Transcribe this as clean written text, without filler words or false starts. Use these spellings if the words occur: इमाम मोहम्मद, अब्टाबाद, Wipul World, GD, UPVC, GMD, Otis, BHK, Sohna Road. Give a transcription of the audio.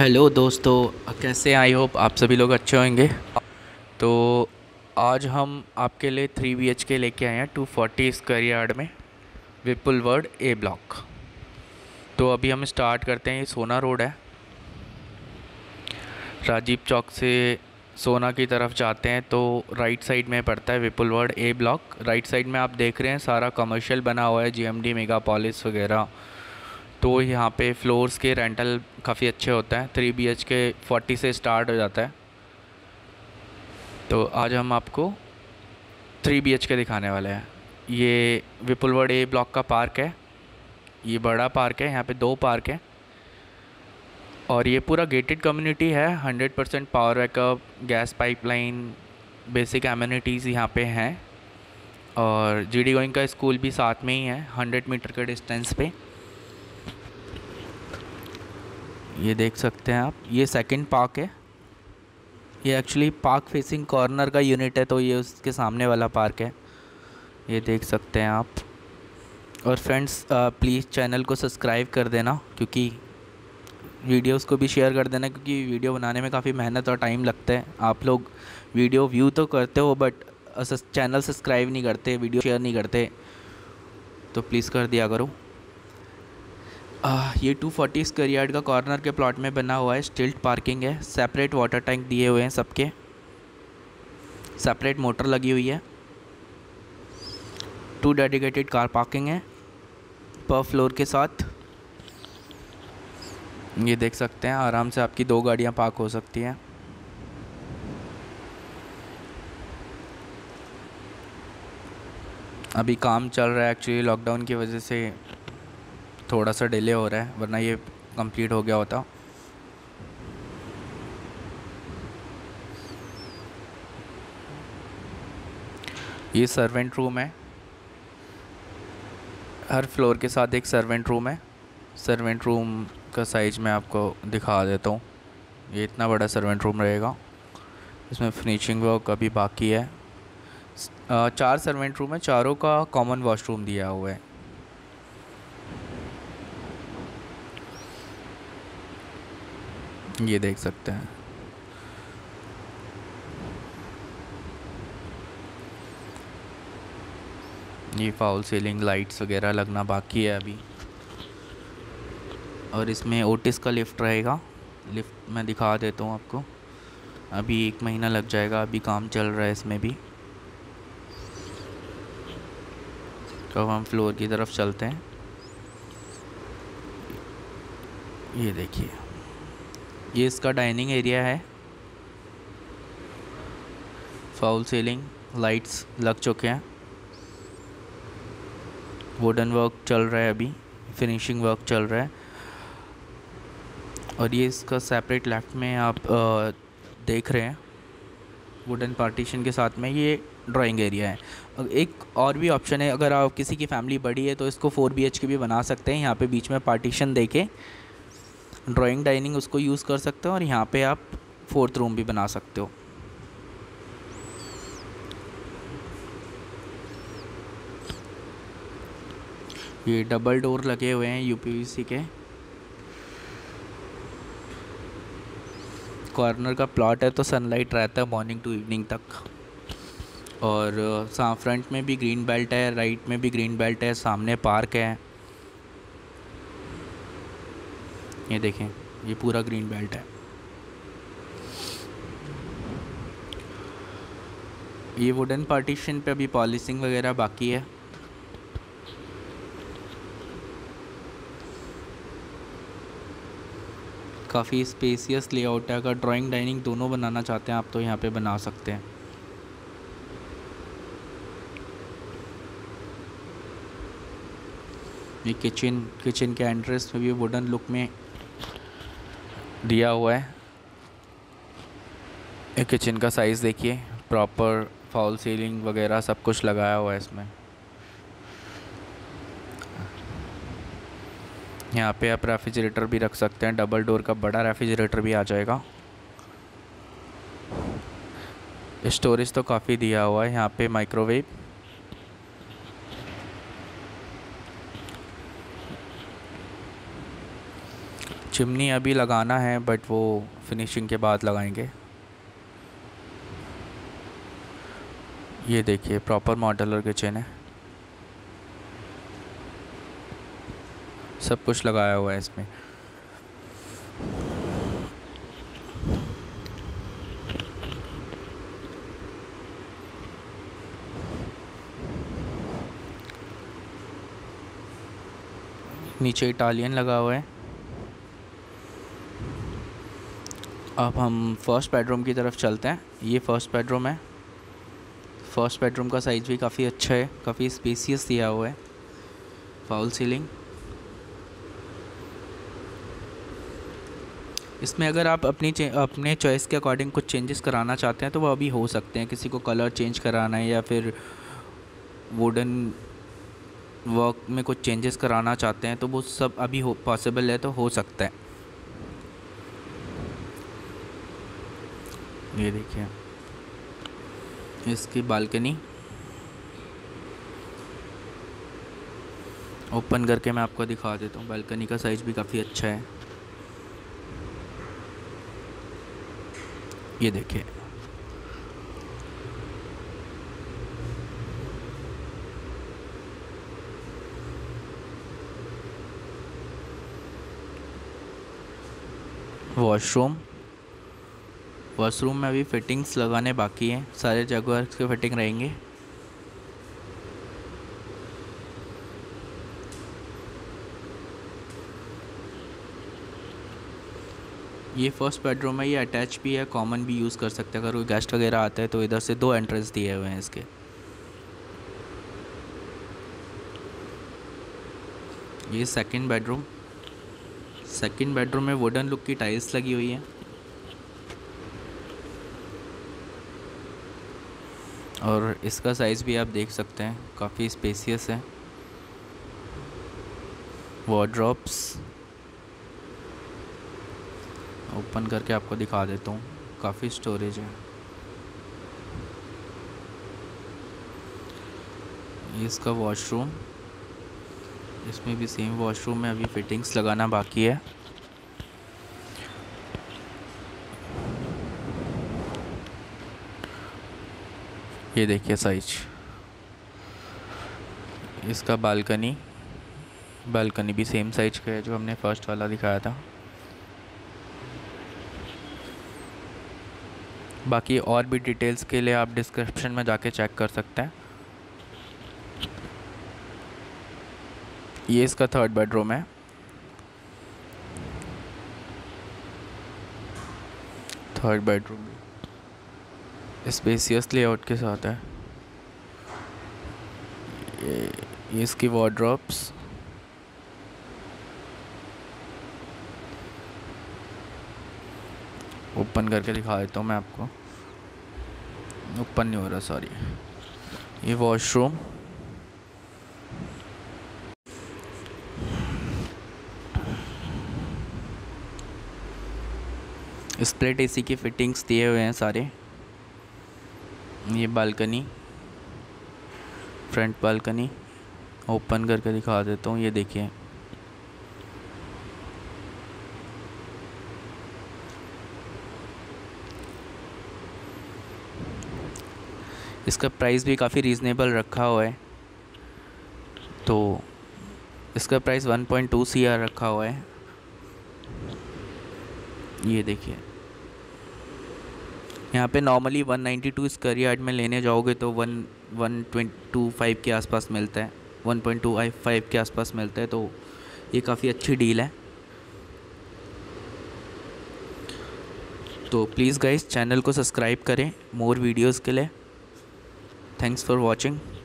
Hello दोस्तों, कैसे I hope आप सभी लोग अच्छे होंगे। तो आज हम आपके लिए 3 BHK लेके आए हैं 240 स्क्वायर यार्ड में, विपुल वर्ल्ड ए ब्लॉक। तो अभी हम स्टार्ट करते हैं। ये सोना रोड है, राजीव चौक से सोना की तरफ जाते हैं तो राइट साइड में पड़ता है Vipul world A block. Right side में आप देख रहे हैं सारा कमर्शियल बना हुआ है, GMD मेगा पॉलिस वगैरह। तो यहाँ पे फ्लोर्स के रेंटल काफ़ी अच्छे होते हैं, 3 BHK 40 से स्टार्ट हो जाता है। तो आज हम आपको 3 BHK दिखाने वाले हैं। ये विपुल वर्ल्ड ए ब्लॉक का पार्क है, ये बड़ा पार्क है, यहाँ पे 2 पार्क हैं और ये पूरा गेटेड कम्युनिटी है। 100% power backup, gas pipeline, basic amenities यहाँ पे हैं और GD गोइंग का स्कूल भी साथ में ही है 100 मीटर के डिस्टेंस पे। ये देख सकते हैं आप, ये सेकंड पार्क है। ये एक्चुअली पार्क फेसिंग कॉर्नर का यूनिट है, तो ये उसके सामने वाला पार्क है, ये देख सकते हैं आप। और फ्रेंड्स प्लीज़ चैनल को सब्सक्राइब कर देना, क्योंकि वीडियोस को भी शेयर कर देना, क्योंकि वीडियो बनाने में काफ़ी मेहनत और टाइम लगता है। आप लोग वीडियो व्यू तो करते हो बट चैनल सब्सक्राइब नहीं करते, वीडियो शेयर नहीं करते, तो प्लीज़ कर दिया करो। ये 240 स्क्वायर यार्ड का कॉर्नर के प्लॉट में बना हुआ है, स्टिल्ट पार्किंग है, सेपरेट वाटर टैंक दिए हुए हैं सबके, सेपरेट मोटर लगी हुई है, 2 डेडिकेटेड कार पार्किंग है पर फ्लोर के साथ। ये देख सकते हैं आराम से आपकी 2 गाड़ियाँ पार्क हो सकती हैं। अभी काम चल रहा है, एक्चुअली लॉकडाउन की वजह से थोड़ा सा डिले हो रहा है, वरना ये कंप्लीट हो गया होता। ये सर्वेंट रूम है, हर फ्लोर के साथ एक सर्वेंट रूम है। सर्वेंट रूम का साइज मैं आपको दिखा देता हूँ, ये इतना बड़ा सर्वेंट रूम रहेगा। इसमें फिनिशिंग वर्क अभी बाकी है। 4 सर्वेंट रूम है, चारों का कॉमन वॉशरूम दिया हुआ है। ये देख सकते हैं ये फॉल सीलिंग लाइट्स वगैरह लगना बाकी है अभी। और इसमें ओटिस का लिफ्ट रहेगा, लिफ्ट मैं दिखा देता हूँ आपको। अभी 1 महीना लग जाएगा, अभी काम चल रहा है इसमें भी। तो हम फ्लोर की तरफ चलते हैं। ये देखिए, ये इसका डाइनिंग एरिया है। फाउल सीलिंग लाइट्स लग चुके हैं, वुडन वर्क चल रहा है अभी, फिनिशिंग वर्क चल रहा है। और ये इसका सेपरेट लेफ्ट में आप देख रहे हैं वुडन पार्टीशन के साथ में ये ड्राइंग एरिया है। एक और भी ऑप्शन है, अगर आप किसी की फैमिली बड़ी है तो इसको 4 BHK भी बना सकते हैं। यहाँ पे बीच में पार्टीशन देके ड्राइंग डाइनिंग उसको यूज़ कर सकते हो, और यहाँ पे आप 4th रूम भी बना सकते हो। ये डबल डोर लगे हुए हैं UPVC के। कॉर्नर का प्लॉट है तो सनलाइट रहता है मॉर्निंग टू इवनिंग तक। और फ्रंट में भी ग्रीन बेल्ट है, राइट में भी ग्रीन बेल्ट है, सामने पार्क है। ये देखें, ये पूरा ग्रीन बेल्ट है। ये वुडन पार्टीशन पे अभी पॉलिशिंग वगैरह बाकी है। काफ़ी स्पेसियस लेआउट है, अगर ड्राइंग डाइनिंग दोनों बनाना चाहते हैं आप तो यहाँ पे बना सकते हैं। ये किचन के एंट्रेंस में भी वुडन लुक में दिया हुआ है। ये किचन का साइज़ देखिए, प्रॉपर फॉल सीलिंग वगैरह सब कुछ लगाया हुआ है इसमें। यहाँ पे आप रेफ्रिजरेटर भी रख सकते हैं, डबल डोर का बड़ा रेफ्रिजरेटर भी आ जाएगा। स्टोरेज तो काफ़ी दिया हुआ है। यहाँ पे माइक्रोवेव, चिमनी अभी लगाना है बट वो फिनिशिंग के बाद लगाएंगे। ये देखिए प्रॉपर मॉडलर किचन है, सब कुछ लगाया हुआ है इसमें। नीचे इटालियन लगा हुआ है। अब हम फर्स्ट बेडरूम की तरफ चलते हैं। ये फर्स्ट बेडरूम है। फर्स्ट बेडरूम का साइज़ भी काफ़ी अच्छा है, काफ़ी स्पेसियस दिया हुआ है। False ceiling. इसमें अगर आप अपने चॉइस के अकॉर्डिंग कुछ चेंजेस कराना चाहते हैं तो वह अभी हो सकते हैं। किसी को कलर चेंज कराना है या फिर वुडन वर्क में कुछ चेंजेस कराना चाहते हैं तो वो सब अभी पॉसिबल है, तो हो सकता है। ये देखिए इसकी बालकनी ओपन करके मैं आपको दिखा देता हूँ। बालकनी का साइज़ भी काफ़ी अच्छा है। ये देखिए वॉशरूम। वॉशरूम में अभी फिटिंग्स लगाने बाकी हैं, सारे जगह के फिटिंग रहेंगे। ये फर्स्ट बेडरूम है, ये अटैच भी है, कॉमन भी यूज़ कर सकते हैं। अगर कोई गेस्ट वगैरह आता है तो इधर से दो एंट्रेंस दिए हुए हैं इसके। ये सेकंड बेडरूम। सेकंड बेडरूम में वुडन लुक की टाइल्स लगी हुई है और इसका साइज़ भी आप देख सकते हैं, काफ़ी स्पेसियस है। वार्डरोब्स ओपन करके आपको दिखा देता हूँ। काफ़ी स्टोरेज है। ये इसका वॉशरूम, इसमें भी सेम वॉशरूम में अभी फिटिंग्स लगाना बाकी है। ये देखिए साइज। इसका बालकनी, बालकनी भी सेम साइज का है जो हमने फर्स्ट वाला दिखाया था। बाकी और भी डिटेल्स के लिए आप डिस्क्रिप्शन में जाके चेक कर सकते हैं। ये इसका थर्ड बेडरूम है। थर्ड बेडरूम स्पेसियस लेआउट के साथ है। ये इसकी वार्डरोब्स। ओपन करके दिखा देता हूँ मैं आपको। ओपन नहीं हो रहा, सॉरी। ये वॉशरूम। स्प्लिट एसी की फिटिंग्स दिए हुए हैं सारे। ये बालकनी, फ्रंट बालकनी ओपन करके दिखा देता हूँ। ये देखिए इसका प्राइस भी काफ़ी रीज़नेबल रखा हुआ है। तो इसका प्राइस 1.2 CR रखा हुआ है। ये देखिए यहाँ पे नॉर्मली 192 स्क्वायर यार्ड में लेने जाओगे तो 1.25 के आसपास मिलता है, 1.25 के आसपास मिलता है। तो ये काफ़ी अच्छी डील है। तो प्लीज़ गाइस चैनल को सब्सक्राइब करें मोर वीडियोस के लिए। Thanks for watching.